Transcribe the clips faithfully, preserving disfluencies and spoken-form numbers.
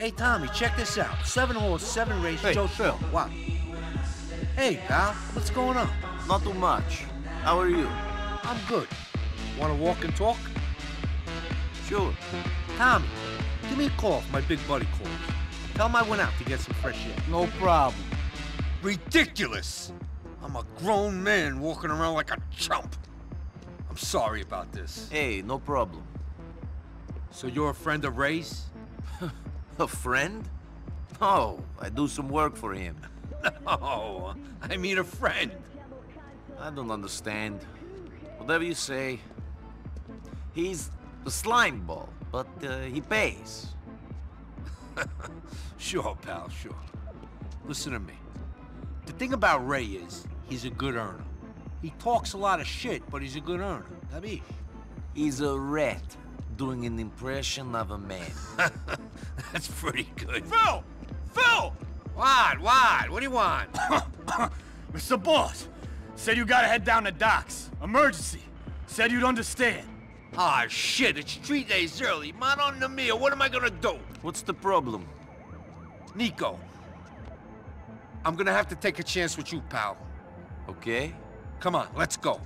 Hey, Tommy, check this out. seven oh seven race. Hey, Joe Phil. Wow. Hey, pal. What's going on? Not too much. How are you? I'm good. Want to walk and talk? Sure. Tommy, give me a call if my big buddy calls. Tell him I went out to get some fresh air. No problem. Ridiculous! I'm a grown man walking around like a chump. I'm sorry about this. Hey, no problem. So you're a friend of Ray's? A friend? No, I do some work for him. No, I mean a friend. I don't understand. Whatever you say, he's a slime ball, but uh, he pays. Sure, pal, sure. Listen to me. The thing about Ray is, he's a good earner. He talks a lot of shit, but he's a good earner. I mean, he's a rat doing an impression of a man. That's pretty good. Phil! Phil! What? What? What do you want? Mister Boss said you gotta head down to docks. Emergency. Said you'd understand. Ah, shit. It's three days early. Mano on the meal. What am I gonna do? What's the problem? Niko, I'm gonna have to take a chance with you, pal. Okay. Come on, let's go.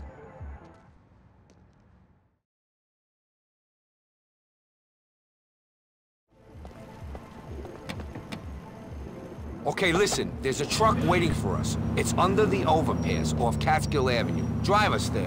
Okay, listen, there's a truck waiting for us. It's under the overpass off Catskill Avenue. Drive us there.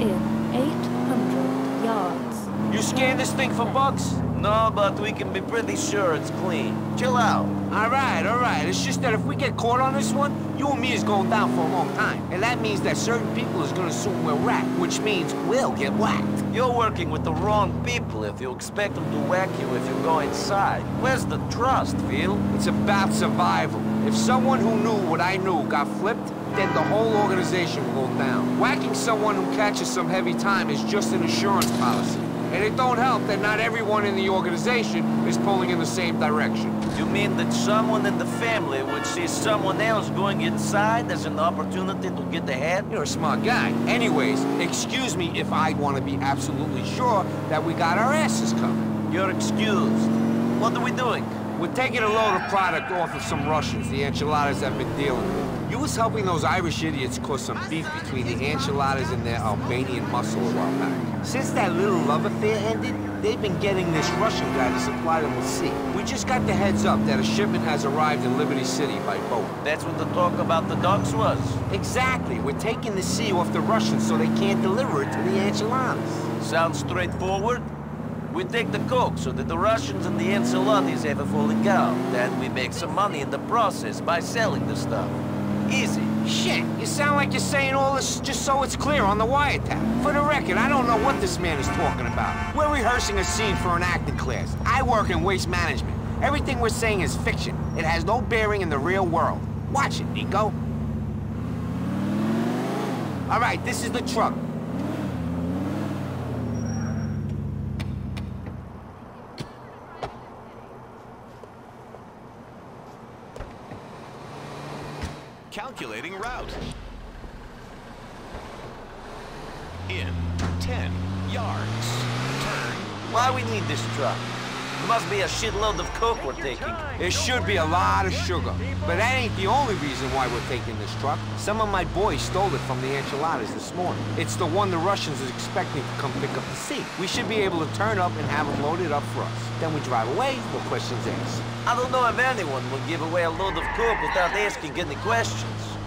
In eight hundred yards. You scan this thing for bugs? No, but we can be pretty sure it's clean. Chill out. All right, all right. It's just that if we get caught on this one, you and me is going down for a long time. And that means that certain people is gonna assume we're whacked, which means we'll get whacked. You're working with the wrong people if you expect them to whack you if you go inside. Where's the trust, Phil? It's about survival. If someone who knew what I knew got flipped, then the whole organization will go down. Whacking someone who catches some heavy time is just an insurance policy. And it don't help that not everyone in the organization is pulling in the same direction. You mean that someone in the family would see someone else going inside as an opportunity to get ahead? You're a smart guy. Anyways, excuse me if I want to be absolutely sure that we got our asses covered. You're excused. What are we doing? We're taking a load of product off of some Russians the enchiladas have been dealing with. You was helping those Irish idiots cause some beef between the enchiladas and their Albanian muscle a while back. Since that little love affair ended, they've been getting this Russian guy to supply them with sea. We just got the heads up that a shipment has arrived in Liberty City by boat. That's what the talk about the docks was? Exactly. We're taking the sea off the Russians so they can't deliver it to the enchiladas. Sounds straightforward. We take the coke so that the Russians and the enchiladas have a falling out. Then we make some money in the process by selling the stuff. Easy. Shit, you sound like you're saying all this just so it's clear on the wiretap. For the record, I don't know what this man is talking about. We're rehearsing a scene for an acting class. I work in waste management. Everything we're saying is fiction. It has no bearing in the real world. Watch it, Niko. All right, this is the truck. Calculating route. In ten yards. Turn. Why we need this truck? There must be a shitload of coke we're taking. There should be a lot of sugar. But that ain't the only reason why we're taking this truck. Some of my boys stole it from the enchiladas this morning. It's the one the Russians is expecting to come pick up the seat. We should be able to turn up and have them loaded up for us. Then we drive away, no questions asked. I don't know if anyone will give away a load of coke without asking any questions.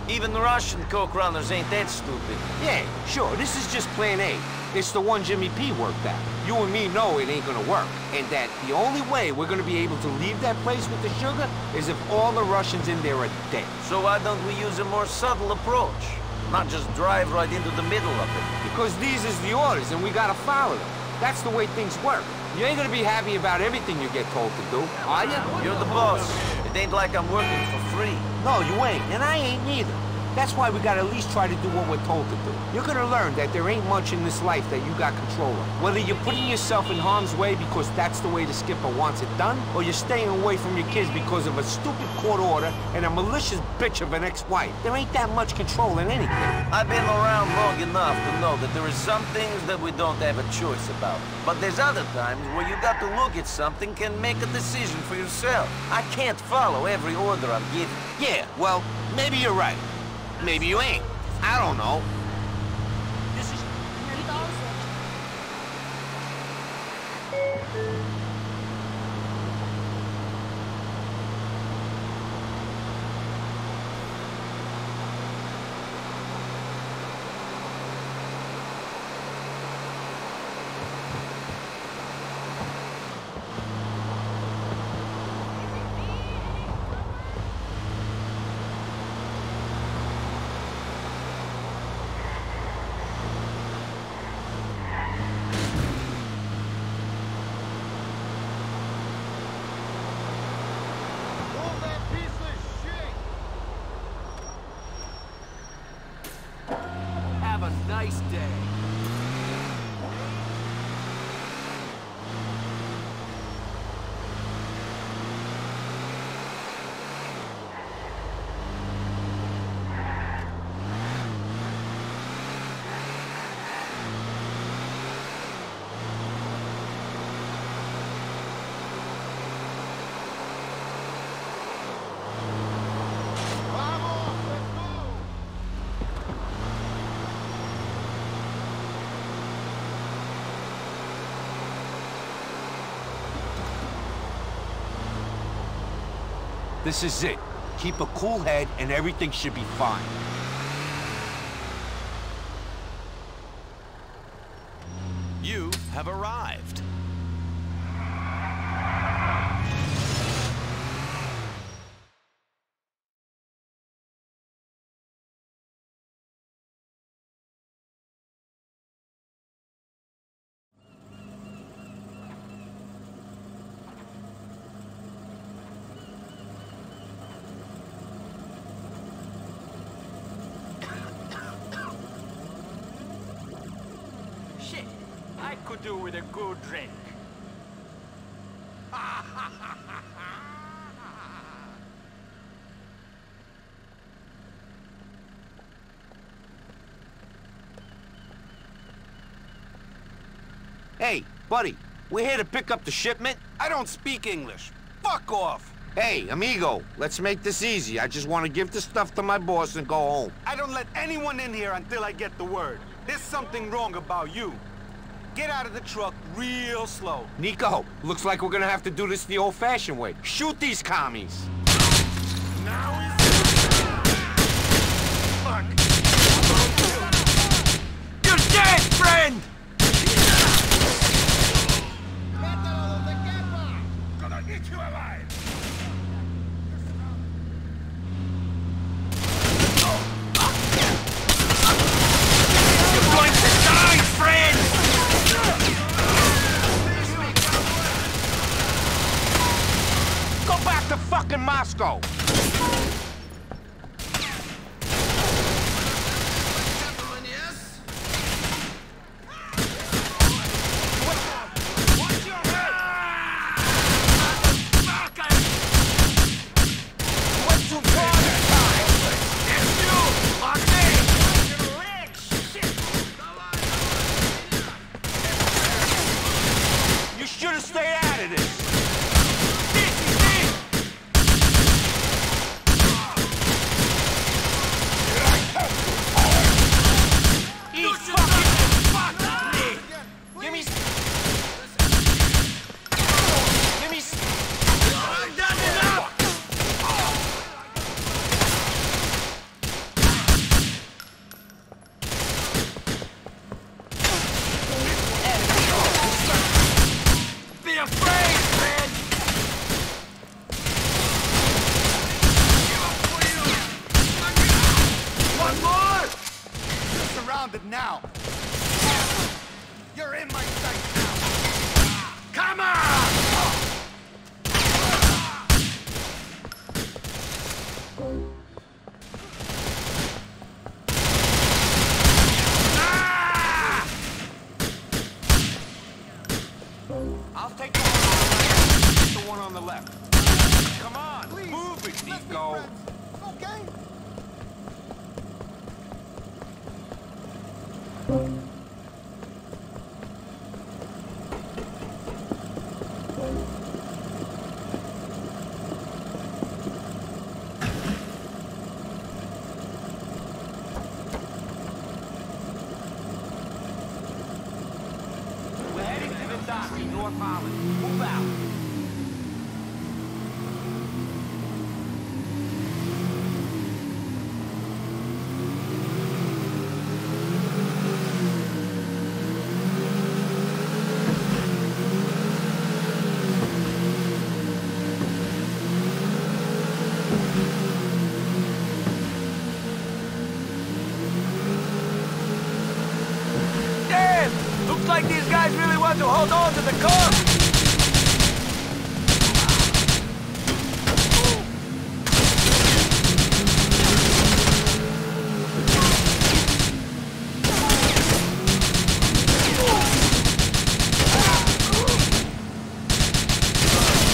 Even the Russian coke runners ain't that stupid. Yeah, sure, this is just plan A. It's the one Jimmy P worked at. You and me know it ain't gonna work, and that the only way we're gonna be able to leave that place with the sugar is if all the Russians in there are dead. So why don't we use a more subtle approach? Not just drive right into the middle of it. Because these is the orders, and we gotta follow them. That's the way things work. You ain't gonna be happy about everything you get told to do, are you? You're the boss. It ain't like I'm working for free. No, you ain't, and I ain't neither. That's why we gotta at least try to do what we're told to do. You're gonna learn that there ain't much in this life that you got control of. Whether you're putting yourself in harm's way because that's the way the skipper wants it done, or you're staying away from your kids because of a stupid court order and a malicious bitch of an ex-wife, there ain't that much control in anything. I've been around long enough to know that there are some things that we don't have a choice about. But there's other times where you got to look at something and make a decision for yourself. I can't follow every order I'm given. Yeah, well, maybe you're right. Maybe you ain't. I don't know. This is nice day. This is it. Keep a cool head and everything should be fine. You have arrived. Do with a good drink. Hey, buddy, we're here to pick up the shipment. I don't speak English. Fuck off. Hey, amigo, let's make this easy. I just want to give the stuff to my boss and go home. I don't let anyone in here until I get the word. There's something wrong about you. Get out of the truck real slow. Niko, looks like we're gonna have to do this the old-fashioned way. Shoot these commies! Now is fuck! You're dead, friend! I'm gonna eat you alive! Moscow. Let's go. Okay. We're heading to Vitosky, North Island. Move out. To hold on to the car.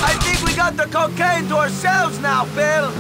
I think we got the cocaine to ourselves now, Phil.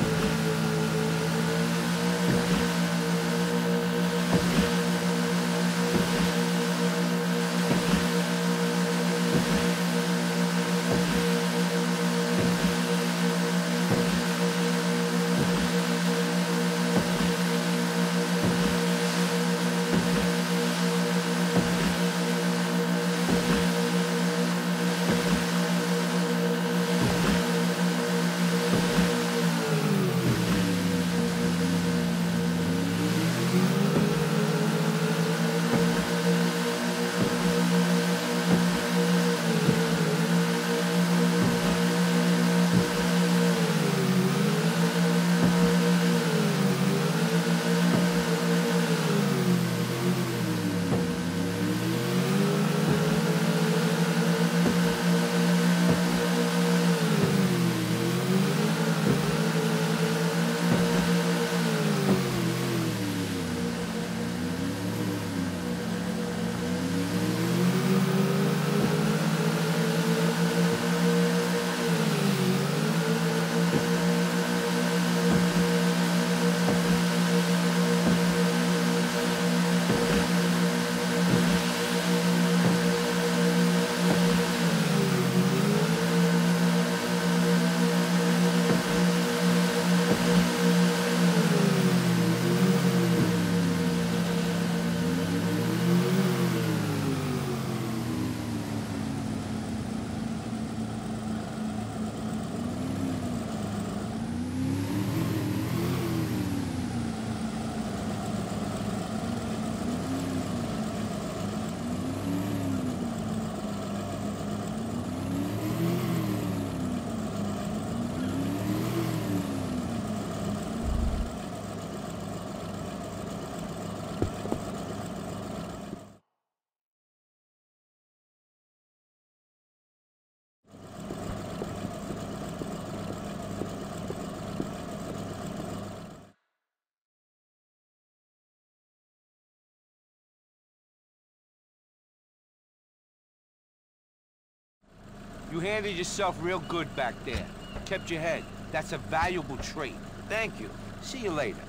You handled yourself real good back there. Kept your head. That's a valuable trait. Thank you. See you later.